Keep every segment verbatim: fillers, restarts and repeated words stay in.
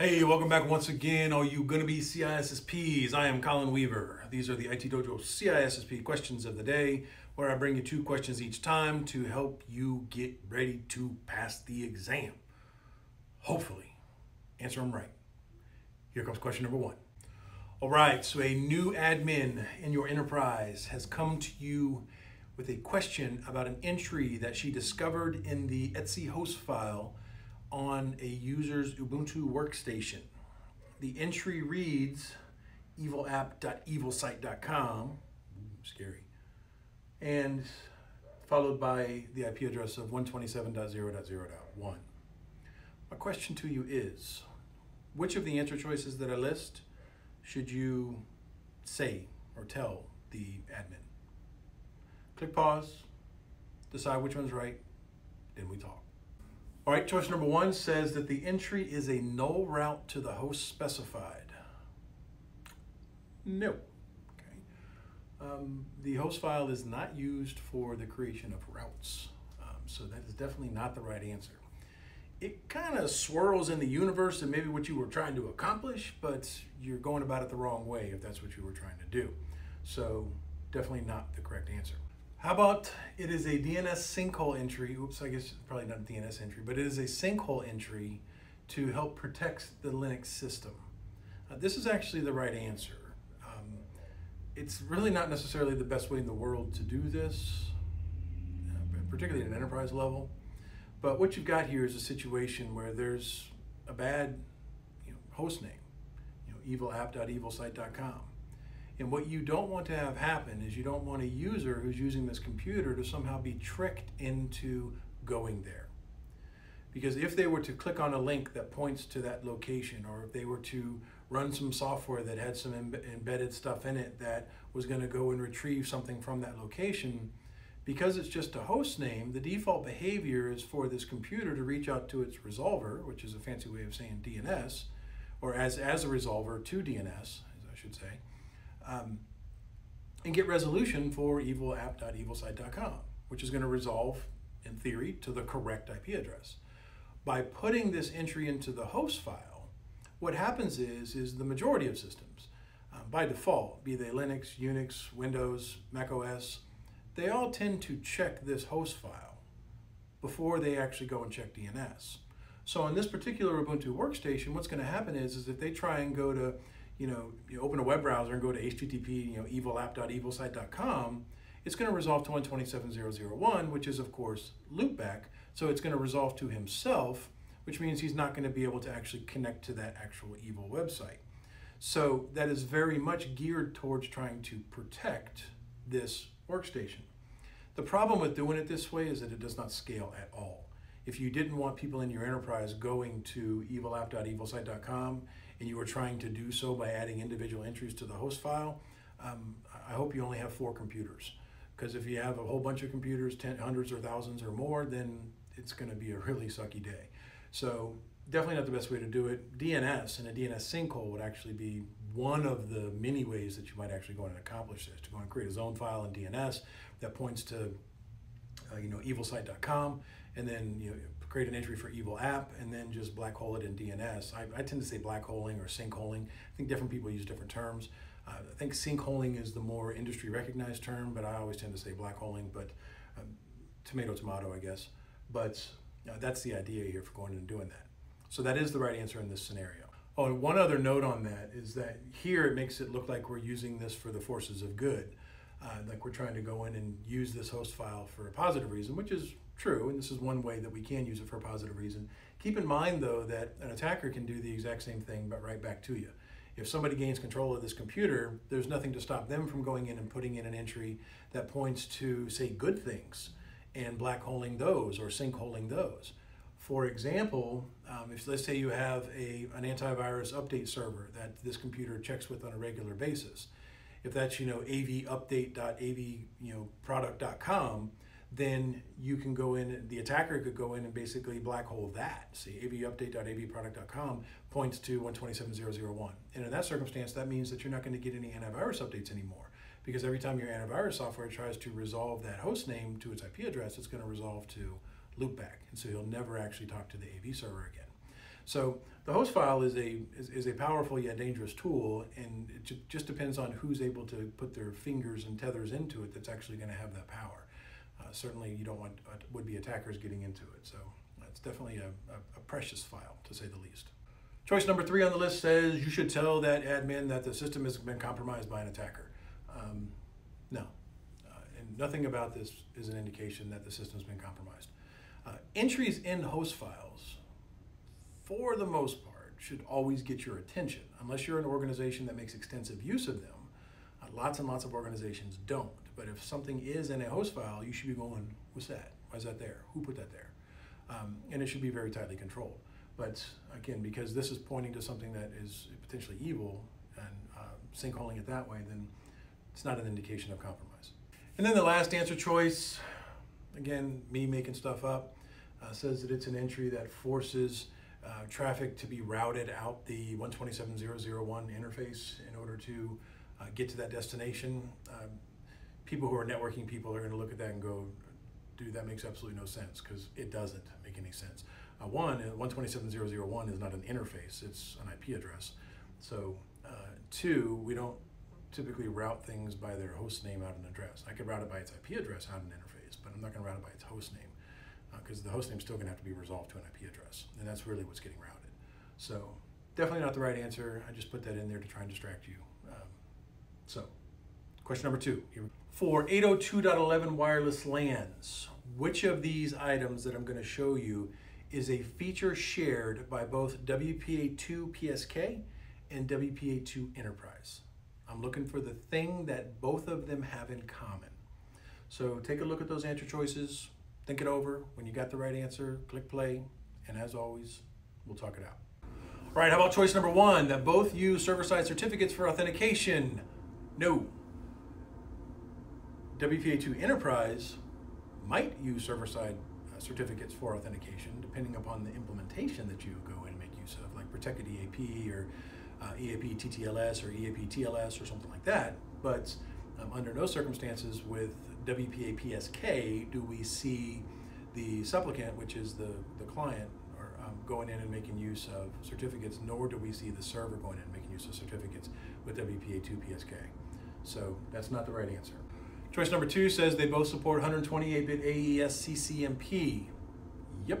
Hey, welcome back once again, all you gonna be C I S S Ps. I am Colin Weaver. These are the I T Dojo C I S S P questions of the day, where I bring you two questions each time to help you get ready to pass the exam. Hopefully, answer them right. Here comes question number one. All right, so a new admin in your enterprise has come to you with a question about an entry that she discovered in the Etsy host file on a user's Ubuntu workstation. The entry reads evilapp dot evil site dot com, scary, and followed by the I P address of one twenty-seven dot zero dot zero dot one. My question to you is, which of the answer choices that I list should you say or tell the admin? Click pause, decide which one's right, then we talk. All right, choice number one says that the entry is a null route to the host specified. No. Okay. Um, the host file is not used for the creation of routes, um, so that is definitely not the right answer. It kind of swirls in the universe and maybe what you were trying to accomplish, but you're going about it the wrong way if that's what you were trying to do. So definitely not the correct answer. How about it is a D N S sinkhole entry? Oops, I guess it's probably not a D N S entry, but it is a sinkhole entry to help protect the Linux system. Uh, this is actually the right answer. Um, it's really not necessarily the best way in the world to do this, uh, particularly at an enterprise level. But what you've got here is a situation where there's a bad you know, host name, you know, evilapp dot evil site dot com. And what you don't want to have happen is you don't want a user who's using this computer to somehow be tricked into going there. Because if they were to click on a link that points to that location, or if they were to run some software that had some em embedded stuff in it that was going to go and retrieve something from that location, because it's just a host name, the default behavior is for this computer to reach out to its resolver, which is a fancy way of saying D N S, or as, as a resolver to D N S, as I should say, Um, and get resolution for evilapp dot evil site dot com, which is going to resolve, in theory, to the correct I P address. By putting this entry into the host file, what happens is, is the majority of systems, um, by default, be they Linux, Unix, Windows, macOS, they all tend to check this host file before they actually go and check D N S. So in this particular Ubuntu workstation, what's going to happen is, is if they try and go to You know, you open a web browser and go to H T T P, you know, evilapp dot evil site dot com, it's going to resolve to one twenty-seven dot zero dot zero dot one, which is, of course, loopback. So it's going to resolve to himself, which means he's not going to be able to actually connect to that actual evil website. So that is very much geared towards trying to protect this workstation. The problem with doing it this way is that it does not scale at all. If you didn't want people in your enterprise going to evilapp dot evil site dot com and you were trying to do so by adding individual entries to the host file, um, I hope you only have four computers. Because if you have a whole bunch of computers, ten, hundreds or thousands or more, then it's going to be a really sucky day. So definitely not the best way to do it. D N S and a D N S sinkhole would actually be one of the many ways that you might actually go and accomplish this, to go and create a zone file in D N S that points to Uh, you know, evilsite dot com, and then you know, create an entry for evil app, and then just black hole it in D N S. I, I tend to say black holing or sinkholing. I think different people use different terms. Uh, I think sinkholing is the more industry recognized term, but I always tend to say black holing, but um, tomato, tomato, I guess. But you know, that's the idea here for going and doing that. So that is the right answer in this scenario. Oh, and one other note on that is that here it makes it look like we're using this for the forces of good. Uh, like we're trying to go in and use this host file for a positive reason, which is true, and this is one way that we can use it for a positive reason. Keep in mind, though, that an attacker can do the exact same thing, but right back to you. If somebody gains control of this computer, there's nothing to stop them from going in and putting in an entry that points to, say, good things, and blackholing those or sinkholing those. For example, um, if let's say you have a, an antivirus update server that this computer checks with on a regular basis, if that's, you know, avupdate dot avproduct dot com, then you can go in, the attacker could go in and basically black hole that. See, avupdate dot avproduct dot com points to one twenty-seven dot zero dot zero dot one. And in that circumstance, that means that you're not going to get any antivirus updates anymore, because every time your antivirus software tries to resolve that host name to its I P address, it's going to resolve to loopback. And so you'll never actually talk to the A V server again. So the host file is a is, is a powerful yet dangerous tool, and it ju just depends on who's able to put their fingers and tethers into it that's actually going to have that power. Uh, certainly you don't want uh, would-be attackers getting into it, so it's definitely a, a, a precious file, to say the least. Choice number three on the list says you should tell that admin that the system has been compromised by an attacker. Um, no, uh, and nothing about this is an indication that the system's been compromised. Uh, entries in host files, for the most part, should always get your attention, unless you're an organization that makes extensive use of them. Uh, lots and lots of organizations don't, but if something is in a host file, you should be going, what's that? Why is that there? Who put that there? Um, and it should be very tightly controlled. But again, because this is pointing to something that is potentially evil and uh, sinkholing it that way, then it's not an indication of compromise. And then the last answer choice, again, me making stuff up, uh, says that it's an entry that forces Uh, traffic to be routed out the one twenty-seven dot zero dot zero dot one interface in order to uh, get to that destination. Uh, people who are networking people are going to look at that and go, dude, that makes absolutely no sense, because it doesn't make any sense. Uh, one, one twenty-seven dot zero dot zero dot one is not an interface, it's an I P address. So uh, two, we don't typically route things by their host name out an address. I could route it by its I P address out an interface, but I'm not going to route it by its host name, because the host name is still going to have to be resolved to an I P address, and that's really what's getting routed. So definitely not the right answer. I just put that in there to try and distract you. Um, so question number two. For eight oh two dot eleven wireless LANs, which of these items that I'm going to show you is a feature shared by both W P A two P S K and W P A two Enterprise? I'm looking for the thing that both of them have in common. So take a look at those answer choices. Think it over. When you got the right answer, click play, and as always, we'll talk it out. All right, how about choice number one, that both use server-side certificates for authentication? No. W P A two Enterprise might use server-side uh, certificates for authentication, depending upon the implementation that you go in and make use of, like Protected E A P or uh, E A P T T L S or E A P T L S or something like that, but um, under no circumstances with W P A P S K do we see the supplicant, which is the, the client, or um, going in and making use of certificates, nor do we see the server going in and making use of certificates with W P A two P S K. So that's not the right answer. Choice number two says they both support one twenty-eight bit A E S C C M P. Yep,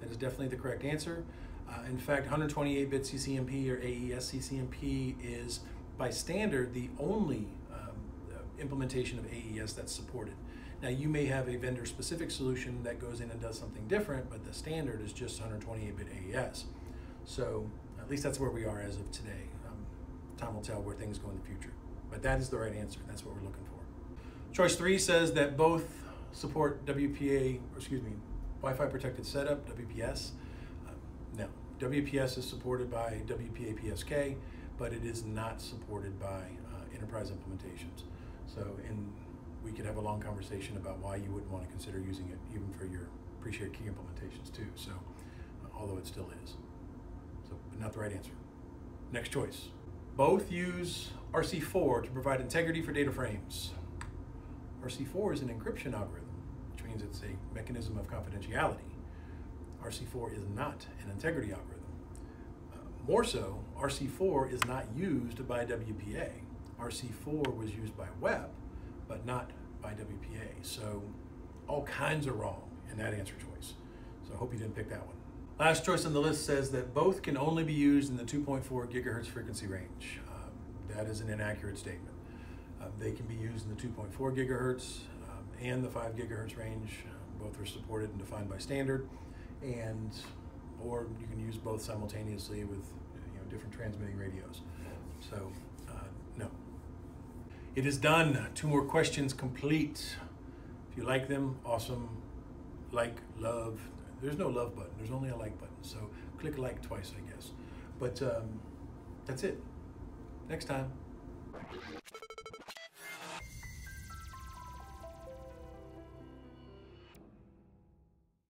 that is definitely the correct answer. Uh, in fact, one twenty-eight bit C C M P or A E S C C M P is by standard the only implementation of A E S that's supported. Now you may have a vendor specific solution that goes in and does something different, but the standard is just one twenty-eight bit A E S. So at least that's where we are as of today. Um, time will tell where things go in the future, but that is the right answer. That's what we're looking for. Choice three says that both support W P A, or excuse me, Wi-Fi Protected Setup, W P S. Um, no, W P S is supported by W P A P S K, but it is not supported by uh, enterprise implementations. So, and we could have a long conversation about why you wouldn't want to consider using it even for your pre-shared key implementations too, so, although it still is. So, but not the right answer. Next choice. Both use R C four to provide integrity for data frames. R C four is an encryption algorithm, which means it's a mechanism of confidentiality. R C four is not an integrity algorithm. Uh, more so, R C four is not used by W P A. R C four was used by W E P, but not by W P A. So all kinds are wrong in that answer choice. So I hope you didn't pick that one. Last choice on the list says that both can only be used in the two point four gigahertz frequency range. Um, that is an inaccurate statement. Um, they can be used in the two point four gigahertz um, and the five gigahertz range. Um, both are supported and defined by standard, and or you can use both simultaneously with you know different transmitting radios. So. It is done. Two more questions complete. If you like them, awesome. Like, love. There's no love button. There's only a like button. So click like twice, I guess. But um, that's it. Next time.